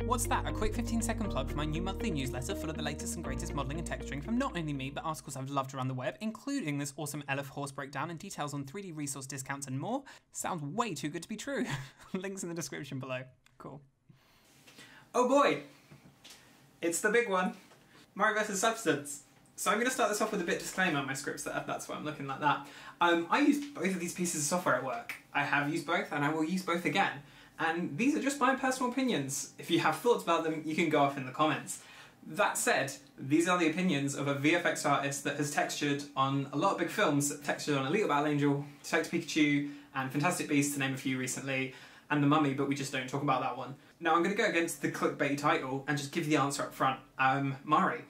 What's that? A quick 15-second plug for my new monthly newsletter full of the latest and greatest modelling and texturing from not only me, but articles I've loved around the web, including this awesome Elf horse breakdown and details on 3D resource discounts and more. Sounds way too good to be true. Links in the description below. Cool. Oh boy! It's the big one. Mario vs. Substance. So I'm going to start this off with a bit of disclaimer on my script setup, that's why I'm looking like that. I use both of these pieces of software at work. I have used both and I will use both again. And these are just my personal opinions. If you have thoughts about them, you can go off in the comments. That said, these are the opinions of a VFX artist that has textured on a lot of big films, textured on Battle Angel, Detective Pikachu, and Fantastic Beasts, to name a few recently, and The Mummy, but we just don't talk about that one. Now I'm going to go against the clickbait title and just give the answer up front. Mari.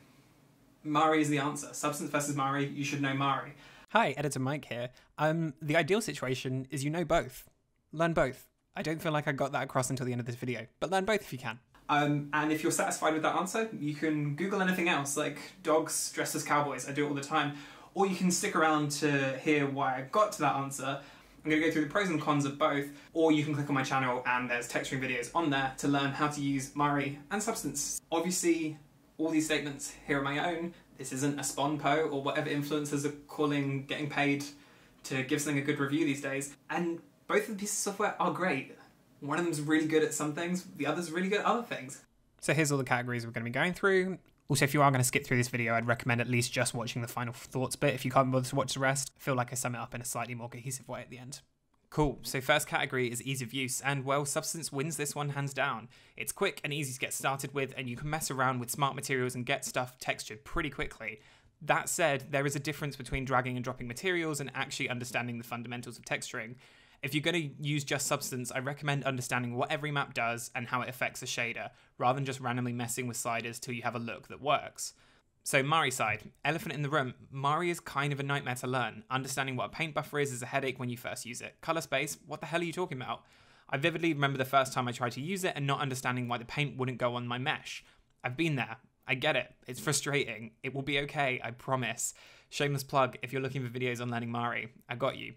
Mari is the answer. Substance versus Mari, you should know Mari. Hi, Editor Mike here. The ideal situation is you know both. Learn both. I don't feel like I got that across until the end of this video, but learn both if you can. And if you're satisfied with that answer, you can Google anything else, like dogs dressed as cowboys, I do it all the time, or you can stick around to hear why I got to that answer. I'm going to go through the pros and cons of both, or you can click on my channel and there's texturing videos on there to learn how to use Mari and Substance. Obviously, all these statements here are my own. This isn't a SponPo or whatever influencers are calling getting paid to give something a good review these days. And both of the pieces of software are great. One of them's really good at some things, the other's really good at other things. So here's all the categories we're going to be going through. Also, if you are going to skip through this video, I'd recommend at least just watching the final thoughts bit. If you can't bother to watch the rest, I feel like I sum it up in a slightly more cohesive way at the end. Cool, so first category is ease of use, and well, Substance wins this one hands down. It's quick and easy to get started with, and you can mess around with smart materials and get stuff textured pretty quickly. That said, there is a difference between dragging and dropping materials and actually understanding the fundamentals of texturing. If you're going to use just Substance, I recommend understanding what every map does and how it affects a shader, rather than just randomly messing with sliders till you have a look that works. So Mari side, elephant in the room, Mari is kind of a nightmare to learn. Understanding what a paint buffer is a headache when you first use it. Color space, what the hell are you talking about? I vividly remember the first time I tried to use it and not understanding why the paint wouldn't go on my mesh. I've been there. I get it. It's frustrating. It will be okay, I promise. Shameless plug, if you're looking for videos on learning Mari, I got you.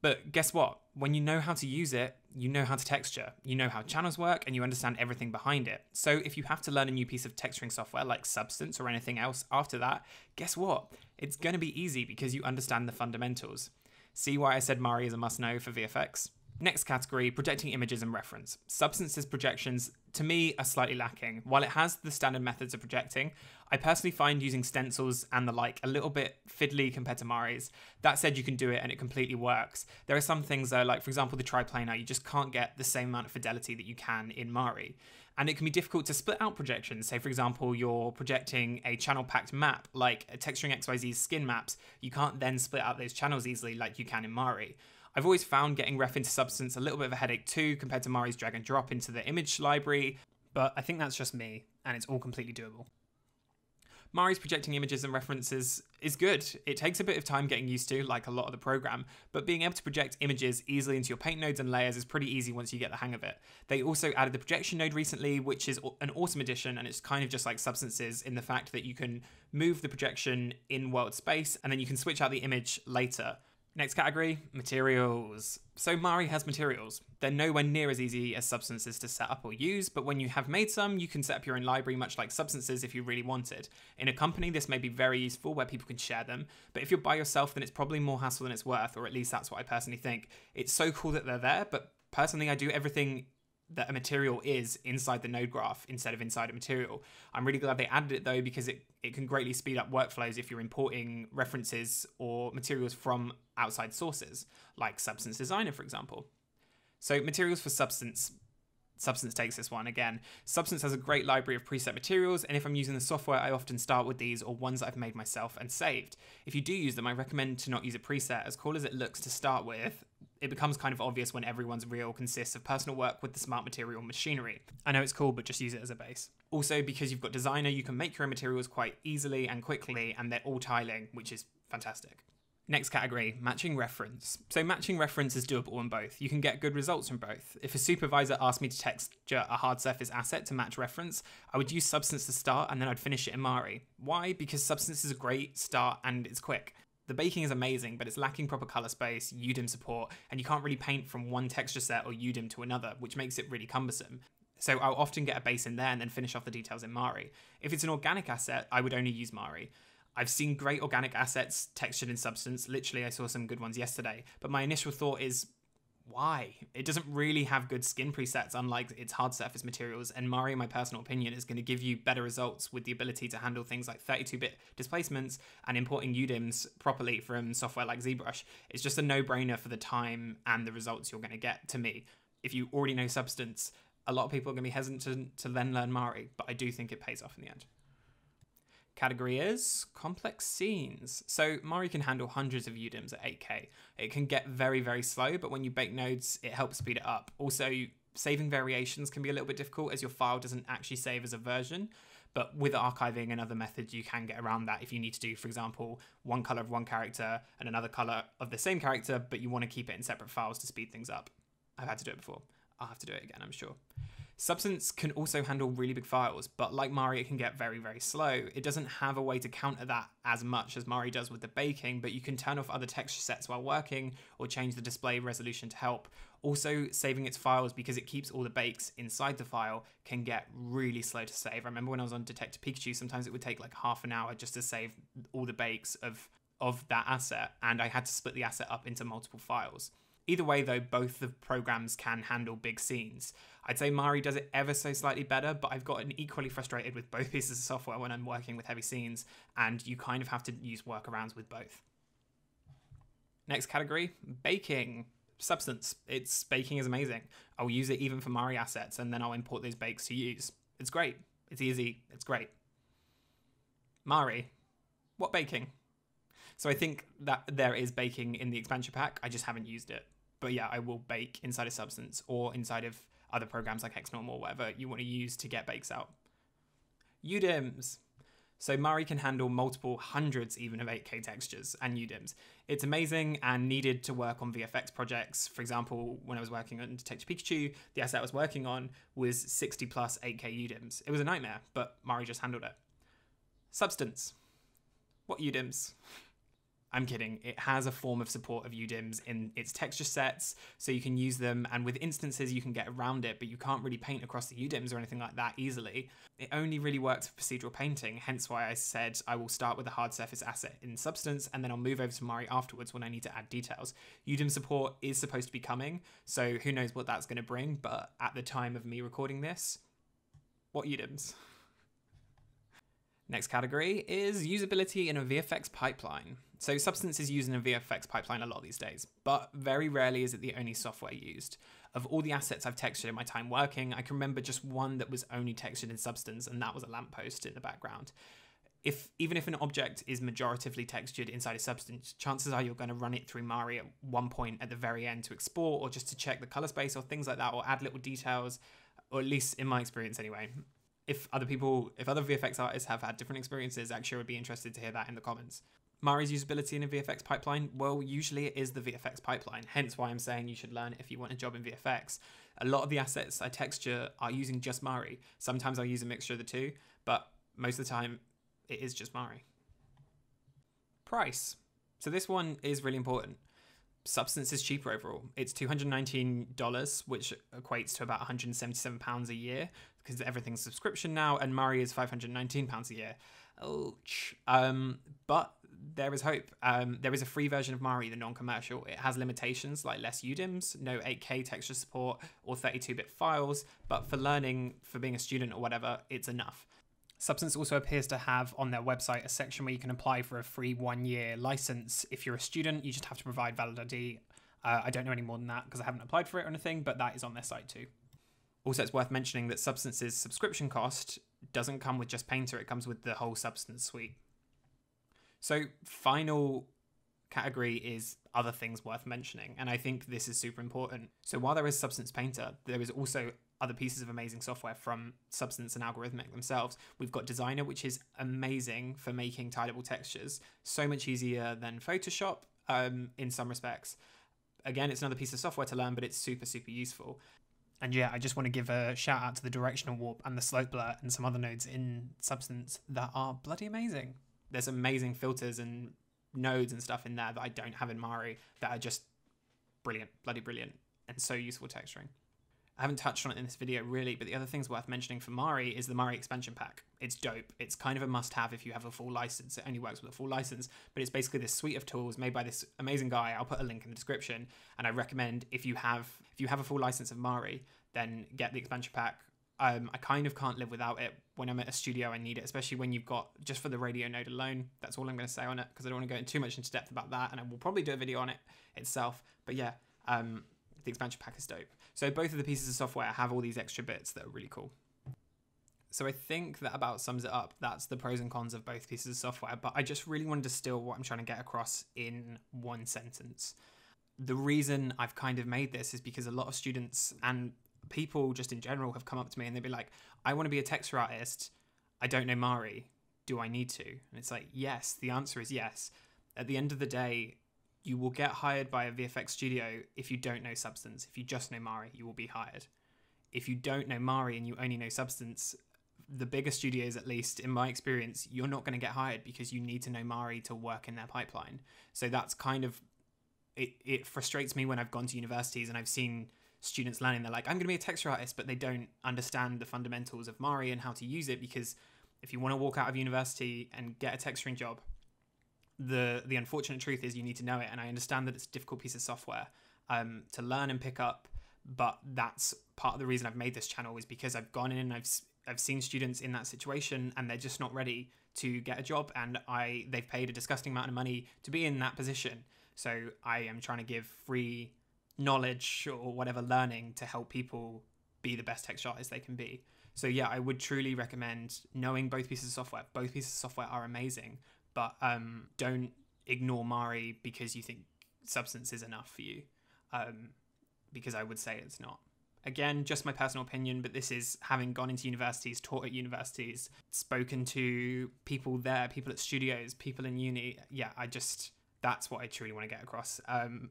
But guess what? When you know how to use it, you know how to texture, you know how channels work, and you understand everything behind it. So if you have to learn a new piece of texturing software like Substance or anything else after that, guess what? It's going to be easy because you understand the fundamentals. See why I said Mari is a must-know for VFX? Next category, projecting images and reference. Substance's projections, to me, are slightly lacking. While it has the standard methods of projecting, I personally find using stencils and the like a little bit fiddly compared to Mari's. That said, you can do it and it completely works. There are some things though, like for example, the triplanar, you just can't get the same amount of fidelity that you can in Mari. And it can be difficult to split out projections. Say for example, you're projecting a channel packed map, like Texturing XYZ's skin maps. You can't then split out those channels easily like you can in Mari. I've always found getting ref into Substance a little bit of a headache too, compared to Mari's drag and drop into the image library, but I think that's just me, and it's all completely doable. Mari's projecting images and references is good. It takes a bit of time getting used to, like a lot of the program, but being able to project images easily into your paint nodes and layers is pretty easy once you get the hang of it. They also added the projection node recently, which is an awesome addition, and it's kind of just like Substance's in the fact that you can move the projection in world space, and then you can switch out the image later. Next category, materials. So Mari has materials. They're nowhere near as easy as Substance's to set up or use, but when you have made some, you can set up your own library much like Substance's if you really wanted. In a company, this may be very useful where people can share them, but if you're by yourself, then it's probably more hassle than it's worth, or at least that's what I personally think. It's so cool that they're there, but personally I do everything that a material is inside the node graph instead of inside a material. I'm really glad they added it though, because it can greatly speed up workflows if you're importing references or materials from outside sources, like Substance Designer, for example. So materials for Substance. Substance takes this one again. Substance has a great library of preset materials, and if I'm using the software, I often start with these or ones that I've made myself and saved. If you do use them, I recommend to not use a preset. As cool as it looks to start with, it becomes kind of obvious when everyone's reel consists of personal work with the smart material machinery. I know it's cool, but just use it as a base. Also, because you've got Designer, you can make your own materials quite easily and quickly, and they're all tiling, which is fantastic. Next category, matching reference. So matching reference is doable in both. You can get good results from both. If a supervisor asked me to texture a hard surface asset to match reference, I would use Substance to start and then I'd finish it in Mari. Why? Because Substance is a great start and it's quick. The baking is amazing, but it's lacking proper color space, UDIM support, and you can't really paint from one texture set or UDIM to another, which makes it really cumbersome. So I'll often get a base in there and then finish off the details in Mari. If it's an organic asset, I would only use Mari. I've seen great organic assets textured in Substance. Literally, I saw some good ones yesterday. But my initial thought is, why? It doesn't really have good skin presets, unlike its hard surface materials. And Mari, in my personal opinion, is going to give you better results with the ability to handle things like 32-bit displacements and importing UDIMs properly from software like ZBrush. It's just a no-brainer for the time and the results you're going to get, to me. If you already know Substance, a lot of people are going to be hesitant to then learn Mari, but I do think it pays off in the end. Category is complex scenes. So Mari can handle hundreds of UDIMs at 8K. It can get very, very slow, but when you bake nodes, it helps speed it up. Also, saving variations can be a little bit difficult as your file doesn't actually save as a version, but with archiving and other methods, you can get around that if you need to do, for example, one color of one character and another color of the same character, but you want to keep it in separate files to speed things up. I've had to do it before. I'll have to do it again, I'm sure. Substance can also handle really big files, but like Mari, it can get very, very slow. It doesn't have a way to counter that as much as Mari does with the baking, but you can turn off other texture sets while working or change the display resolution to help. Also, saving its files because it keeps all the bakes inside the file can get really slow to save. I remember when I was on Detective Pikachu, sometimes it would take like half an hour just to save all the bakes of that asset, and I had to split the asset up into multiple files. Either way, though, both the programs can handle big scenes. I'd say Mari does it ever so slightly better, but I've gotten equally frustrated with both pieces of software when I'm working with heavy scenes, and you kind of have to use workarounds with both. Next category, baking. Substance. Its baking is amazing. I'll use it even for Mari assets, and then I'll import those bakes to use. It's great. It's easy. It's great. Mari. What baking? So I think that there is baking in the expansion pack. I just haven't used it. But yeah, I will bake inside of Substance or inside of other programs like XNorm or whatever you want to use to get bakes out. UDIMs. So Mari can handle multiple hundreds even of 8K textures and UDIMs. It's amazing and needed to work on VFX projects. For example, when I was working on Detective Pikachu, the asset I was working on was 60 plus 8K UDIMs. It was a nightmare, but Mari just handled it. Substance. What UDIMs? I'm kidding, it has a form of support of UDIMs in its texture sets, so you can use them, and with instances you can get around it, but you can't really paint across the UDIMs or anything like that easily. It only really works for procedural painting, hence why I said I will start with a hard surface asset in Substance, and then I'll move over to Mari afterwards when I need to add details. UDIM support is supposed to be coming, so who knows what that's going to bring, but at the time of me recording this, what UDIMs? Next category is usability in a VFX pipeline. So Substance is used in a VFX pipeline a lot these days, but very rarely is it the only software used. Of all the assets I've textured in my time working, I can remember just one that was only textured in Substance, and that was a lamppost in the background. Even if an object is majoritively textured inside a Substance, chances are you're going to run it through Mari at one point at the very end to export or just to check the color space or things like that, or add little details, or at least in my experience anyway. If other VFX artists have had different experiences, actually I would be interested to hear that in the comments. Mari's usability in a VFX pipeline, well, usually it is the VFX pipeline, hence why I'm saying you should learn if you want a job in VFX. A lot of the assets I texture are using just Mari. Sometimes I'll use a mixture of the two, but most of the time it is just Mari. Price. So this one is really important. Substance is cheaper overall. It's $219, which equates to about £177 a year, because everything's subscription now, and Mari is £519 a year. Ouch. But there is hope. There is a free version of Mari, the non-commercial. It has limitations like less UDIMs, no 8K texture support, or 32-bit files, but for learning, for being a student or whatever, it's enough. Substance also appears to have on their website a section where you can apply for a free one-year license. If you're a student, you just have to provide valid ID. I don't know any more than that because I haven't applied for it or anything, but that is on their site too. Also, it's worth mentioning that Substance's subscription cost doesn't come with just Painter, it comes with the whole Substance suite. So final category is other things worth mentioning, and I think this is super important. So while there is Substance Painter, there is also other pieces of amazing software from Substance and Algorithmic themselves. We've got Designer, which is amazing for making tileable textures, so much easier than Photoshop in some respects. Again, it's another piece of software to learn, but it's super, super useful. And yeah, I just want to give a shout out to the directional warp and the slope blur and some other nodes in Substance that are bloody amazing. There's amazing filters and nodes and stuff in there that I don't have in Mari that are just brilliant, bloody brilliant, and so useful texturing. I haven't touched on it in this video really, but the other things worth mentioning for Mari is the Mari expansion pack. It's dope. It's kind of a must-have if you have a full license. It only works with a full license, but it's basically this suite of tools made by this amazing guy. I'll put a link in the description, and I recommend if you have a full license of Mari, then get the expansion pack. I kind of can't live without it. When I'm at a studio, I need it, especially when you've got, just for the radio node alone, that's all I'm going to say on it, because I don't want to go too much into depth about that, and I will probably do a video on it itself. But yeah, the expansion pack is dope. So both of the pieces of software have all these extra bits that are really cool. So I think that about sums it up. That's the pros and cons of both pieces of software, but I just really want to distill what I'm trying to get across in one sentence. The reason I've kind of made this is because a lot of students and people just in general have come up to me and they'd be like, I want to be a texture artist. I don't know Mari. Do I need to? And it's like, yes, the answer is yes. At the end of the day, you will get hired by a VFX studio if you don't know Substance. If you just know Mari, you will be hired. If you don't know Mari and you only know Substance, the bigger studios, at least in my experience, you're not going to get hired because you need to know Mari to work in their pipeline. So that's kind of, it frustrates me when I've gone to universities and I've seen students learning, they're like, I'm going to be a texture artist, but they don't understand the fundamentals of Mari and how to use it, because if you want to walk out of university and get a texturing job, the unfortunate truth is you need to know it. And I understand that it's a difficult piece of software to learn and pick up, but that's part of the reason I've made this channel, is because I've gone in and I've seen students in that situation and they're just not ready to get a job, and they've paid a disgusting amount of money to be in that position. So I am trying to give free knowledge or whatever learning to help people be the best texture artists they can be. So yeah, I would truly recommend knowing both pieces of software. Both pieces of software are amazing, but don't ignore Mari because you think Substance is enough for you, because I would say it's not. Again, just my personal opinion, but this is having gone into universities, taught at universities, spoken to people there, people at studios, people in uni. Yeah, that's what I truly want to get across. And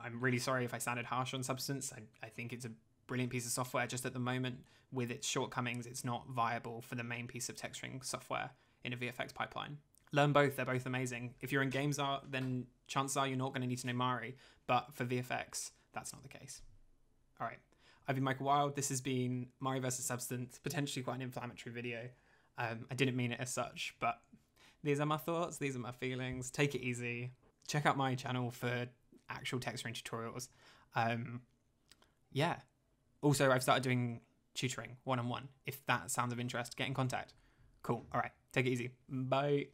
I'm really sorry if I sounded harsh on Substance. I think it's a brilliant piece of software. Just at the moment, with its shortcomings, it's not viable for the main piece of texturing software in a VFX pipeline. Learn both, they're both amazing. If you're in games art, then chances are you're not going to need to know Mari, but for VFX, that's not the case. All right, I've been Michael Wilde. This has been Mari versus Substance, potentially quite an inflammatory video. I didn't mean it as such, but these are my thoughts, these are my feelings. Take it easy. Check out my channel for actual texturing tutorials. Yeah, also I've started doing tutoring one-on-one. If that sounds of interest, get in contact. Cool. All right, take it easy. Bye.